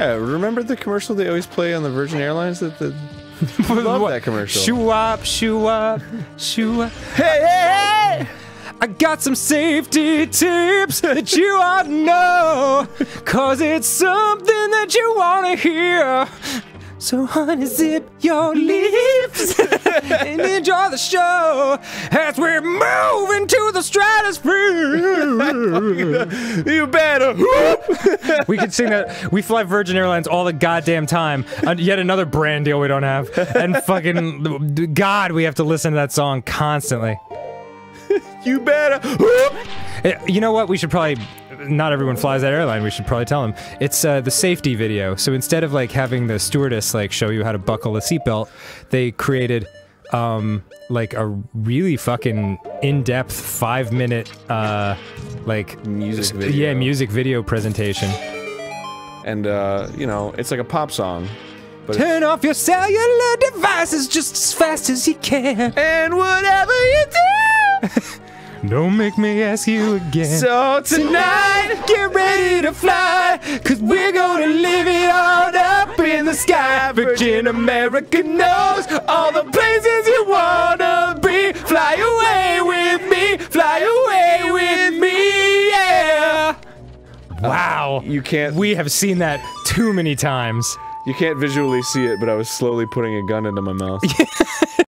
Yeah, remember the commercial they always play on the Virgin Airlines? I love that commercial. Shoo up, shoo up, shoo up. Hey, hey, hey! I got some safety tips that you ought to know, 'cause it's something that you wanna hear. So honey, zip your lips and enjoy the show as we're moving to the stratosphere. You better whoop. We could sing that. We fly Virgin Airlines all the goddamn time. Yet another brand deal we don't have. And fucking God, we have to listen to that song constantly. You better whoop. You know what? We should probably... Not everyone flies that airline, we should probably tell them. It's the safety video. So instead of like having the stewardess like show you how to buckle a seatbelt, they created like a really fucking in-depth 5-minute like music video. Yeah, music video presentation. And you know, it's like a pop song. But turn off your cellular devices just as fast as you can. And whatever you do. Don't make me ask you again. So tonight, get ready to fly, 'cause we're gonna live it all up in the sky. Virgin America knows all the places you wanna be. Fly away with me, fly away with me, yeah. Wow, you can't- We have seen that too many times. You can't visually see it, but I was slowly putting a gun into my mouth.